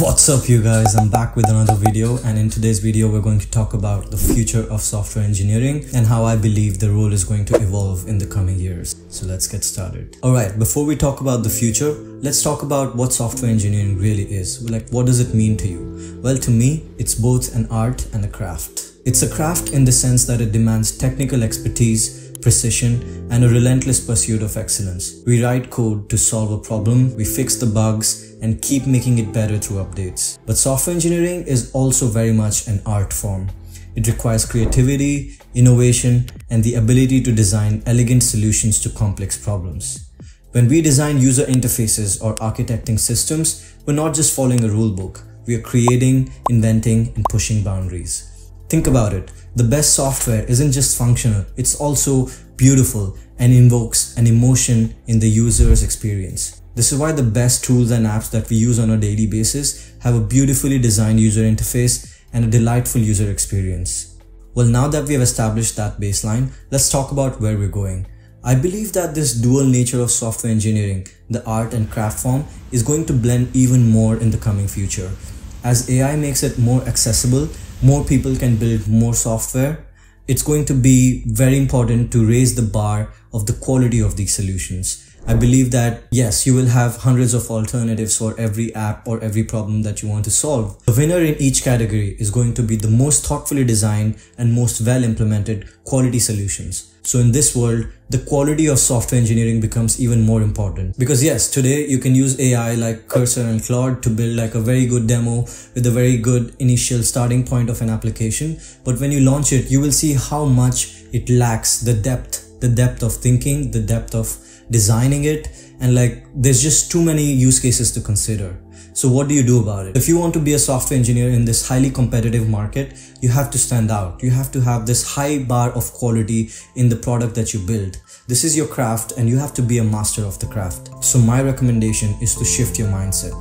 What's up, you guys? I'm back with another video, and in today's video we're going to talk about the future of software engineering and how I believe the role is going to evolve in the coming years. So let's get started. All right, before we talk about the future, let's talk about what software engineering really is. Like, what does it mean to you? Well, to me, it's both an art and a craft. It's a craft in the sense that it demands technical expertise, precision, and a relentless pursuit of excellence. We write code to solve a problem, we fix the bugs, and keep making it better through updates. But software engineering is also very much an art form. It requires creativity, innovation, and the ability to design elegant solutions to complex problems. When we design user interfaces or architecting systems, we're not just following a rulebook. We are creating, inventing, and pushing boundaries. Think about it. The best software isn't just functional, it's also beautiful and invokes an emotion in the user's experience. This is why the best tools and apps that we use on a daily basis have a beautifully designed user interface and a delightful user experience. Well, now that we have established that baseline, let's talk about where we're going. I believe that this dual nature of software engineering, the art and craft form, is going to blend even more in the coming future. As AI makes it more accessible, more people can build more software. It's going to be very important to raise the bar of the quality of these solutions. I believe that yes, you will have hundreds of alternatives for every app or every problem that you want to solve. The winner in each category is going to be the most thoughtfully designed and most well implemented quality solutions. So in this world, the quality of software engineering becomes even more important. Because yes, today you can use AI like Cursor and Claude to build like a very good demo with a very good initial starting point of an application. But when you launch it, you will see how much it lacks the depth of thinking, the depth of designing it, and like there's just too many use cases to consider. So what do you do about it? If you want to be a software engineer in this highly competitive market, you have to stand out. You have to have this high bar of quality in the product that you build. This is your craft and you have to be a master of the craft. So my recommendation is to shift your mindset.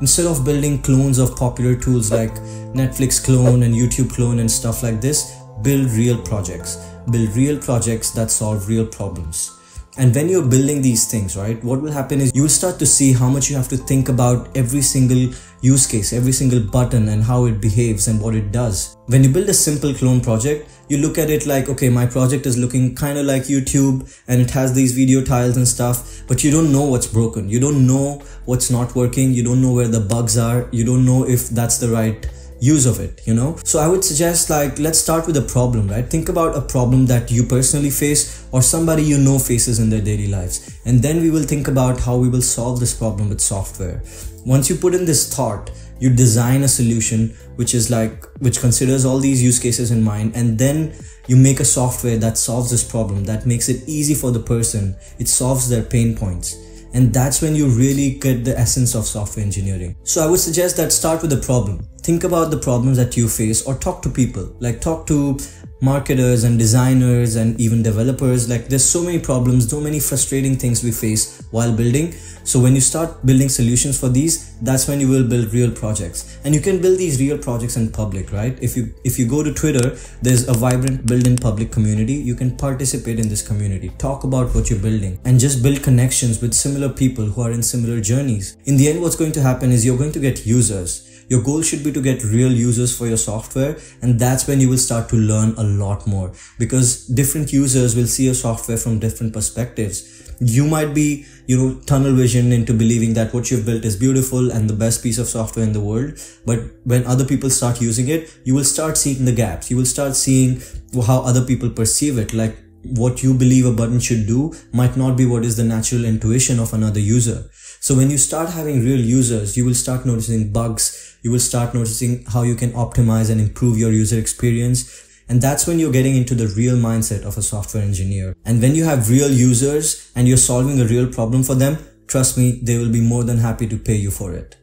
Instead of building clones of popular tools like Netflix clone and YouTube clone and stuff like this, build real projects. Build real projects that solve real problems. And when you're building these things, right, what will happen is you'll start to see how much you have to think about every single use case, every single button, and how it behaves and what it does. When you build a simple clone project, you look at it like, okay, my project is looking kind of like YouTube and it has these video tiles and stuff, but you don't know what's broken. You don't know what's not working. You don't know where the bugs are. You don't know if that's the right use of it, you know? So I would suggest, like, let's start with a problem, right? Think about a problem that you personally face or somebody you know faces in their daily lives. And then we will think about how we will solve this problem with software. Once you put in this thought, you design a solution which considers all these use cases in mind, and then you make a software that solves this problem, that makes it easy for the person. It solves their pain points. And that's when you really get the essence of software engineering. So I would suggest that start with a problem. Think about the problems that you face, or talk to people, like talk to marketers and designers and even developers. Like, there's so many problems, so many frustrating things we face while building. So when you start building solutions for these, that's when you will build real projects. And you can build these real projects in public, right? If you go to Twitter, there's a vibrant build in public community. You can participate in this community, talk about what you're building, and just build connections with similar people who are in similar journeys. In the end, what's going to happen is you're going to get users. Your goal should be to get real users for your software, and that's when you will start to learn a lot more, because different users will see your software from different perspectives. You might be, you know, tunnel vision into believing that what you've built is beautiful and the best piece of software in the world. But when other people start using it, you will start seeing the gaps. You will start seeing how other people perceive it. Like, what you believe a button should do might not be what is the natural intuition of another user. So when you start having real users, you will start noticing bugs. You will start noticing how you can optimize and improve your user experience. And that's when you're getting into the real mindset of a software engineer. And when you have real users and you're solving a real problem for them, trust me, they will be more than happy to pay you for it.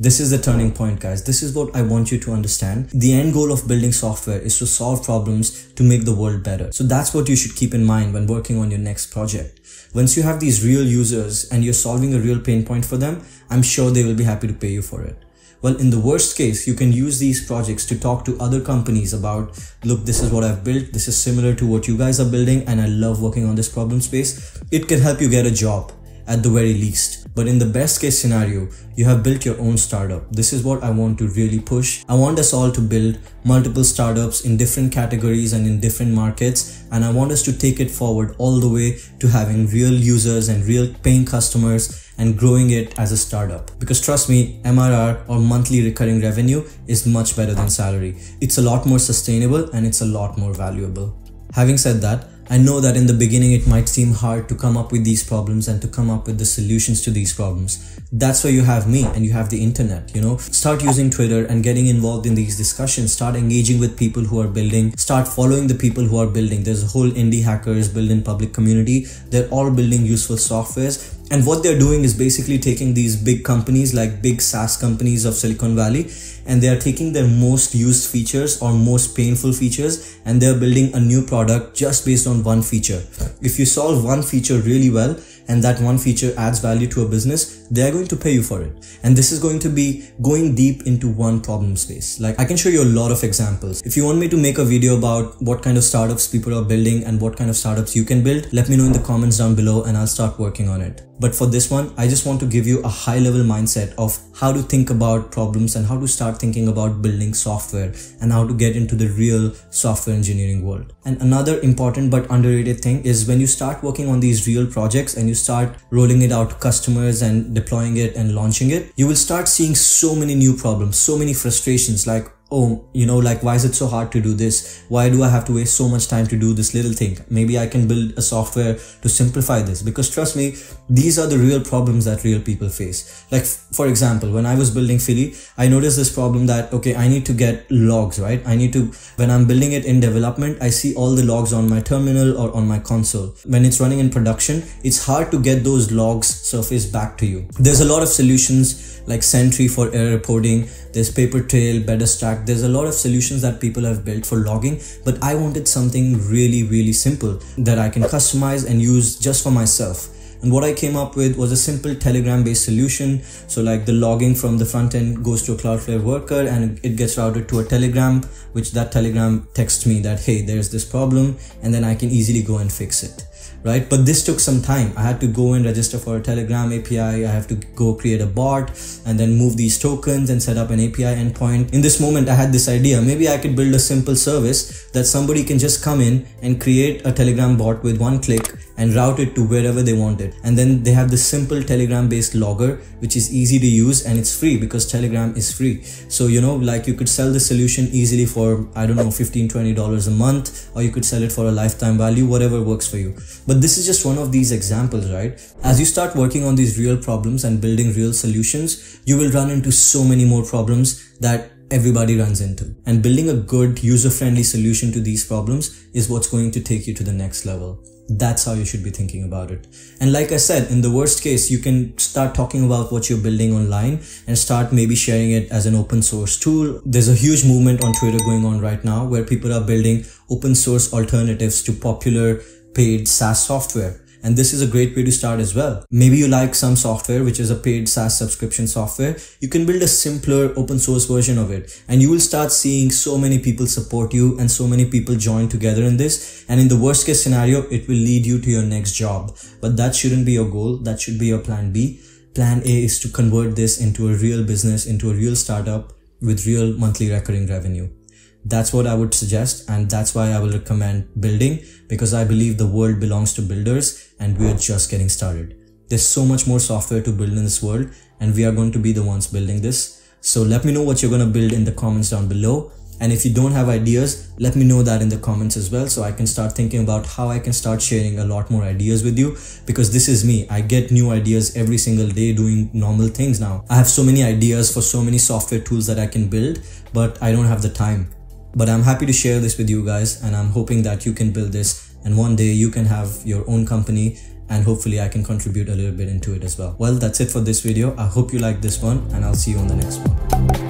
This is the turning point, guys. This is what I want you to understand. The end goal of building software is to solve problems, to make the world better. So that's what you should keep in mind when working on your next project. Once you have these real users and you're solving a real pain point for them, I'm sure they will be happy to pay you for it. Well, in the worst case, you can use these projects to talk to other companies about, look, this is what I've built. This is similar to what you guys are building, and I love working on this problem space. It can help you get a job. at the very least. But in the best case scenario, you have built your own startup. This is what I want to really push. I want us all to build multiple startups in different categories and in different markets. And I want us to take it forward all the way to having real users and real paying customers and growing it as a startup. Because trust me, MRR or monthly recurring revenue is much better than salary. It's a lot more sustainable and it's a lot more valuable. Having said that, I know that in the beginning it might seem hard to come up with these problems and to come up with the solutions to these problems. That's why you have me and you have the internet, you know. Start using Twitter and getting involved in these discussions. Start engaging with people who are building. Start following the people who are building. There's a whole indie hackers build-in public community. They're all building useful softwares. And what they're doing is basically taking these big companies like big SaaS companies of Silicon Valley, and they are taking their most used features or most painful features, and they're building a new product just based on one feature. If you solve one feature really well and that one feature adds value to a business, they're going to pay you for it. And this is going to be going deep into one problem space. Like, I can show you a lot of examples. If you want me to make a video about what kind of startups people are building and what kind of startups you can build, let me know in the comments down below and I'll start working on it. But for this one, I just want to give you a high level mindset of how to think about problems and how to start thinking about building software and how to get into the real software engineering world. And another important but underrated thing is when you start working on these real projects and you start rolling it out to customers and deploying it and launching it, you will start seeing so many new problems, so many frustrations like, oh, you know, like, why is it so hard to do this? Why do I have to waste so much time to do this little thing? Maybe I can build a software to simplify this. Because trust me, these are the real problems that real people face. Like, for example, when I was building Philly, I noticed this problem that, okay, I need to get logs, right? I need to, when I'm building it in development, I see all the logs on my terminal or on my console. When it's running in production, it's hard to get those logs surfaced back to you. There's a lot of solutions like Sentry for error reporting. There's Papertrail, Better Stack. There's a lot of solutions that people have built for logging, but I wanted something really, really simple that I can customize and use just for myself. And what I came up with was a simple Telegram based solution. So like the logging from the front end goes to a Cloudflare worker and it gets routed to a Telegram, which that Telegram texts me that, hey, there's this problem, and then I can easily go and fix it. Right? But this took some time. I had to go and register for a Telegram API. I have to go create a bot and then move these tokens and set up an API endpoint. In this moment, I had this idea. Maybe I could build a simple service that somebody can just come in and create a Telegram bot with one click and route it to wherever they want it. And then they have this simple Telegram based logger, which is easy to use and it's free because Telegram is free. So, you know, like you could sell the solution easily for, I don't know, $15, $20 a month, or you could sell it for a lifetime value, whatever works for you. But this is just one of these examples, right? As you start working on these real problems and building real solutions, you will run into so many more problems that everybody runs into. And building a good user-friendly solution to these problems is what's going to take you to the next level. That's how you should be thinking about it. And like I said, in the worst case, you can start talking about what you're building online and start maybe sharing it as an open source tool. There's a huge movement on Twitter going on right now where people are building open source alternatives to popular paid SaaS software. And this is a great way to start as well. Maybe you like some software, which is a paid SaaS subscription software. You can build a simpler open source version of it. And you will start seeing so many people support you and so many people join together in this. And in the worst case scenario, it will lead you to your next job. But that shouldn't be your goal. That should be your plan B. Plan A is to convert this into a real business, into a real startup with real monthly recurring revenue. That's what I would suggest, and that's why I will recommend building, because I believe the world belongs to builders and we are just getting started. There's so much more software to build in this world and we are going to be the ones building this. So let me know what you're going to build in the comments down below. And if you don't have ideas, let me know that in the comments as well, so I can start thinking about how I can start sharing a lot more ideas with you, because this is me. I get new ideas every single day doing normal things now. I have so many ideas for so many software tools that I can build, but I don't have the time. But I'm happy to share this with you guys, and I'm hoping that you can build this and one day you can have your own company, and hopefully I can contribute a little bit into it as well. Well, that's it for this video. I hope you like this one, and I'll see you on the next one.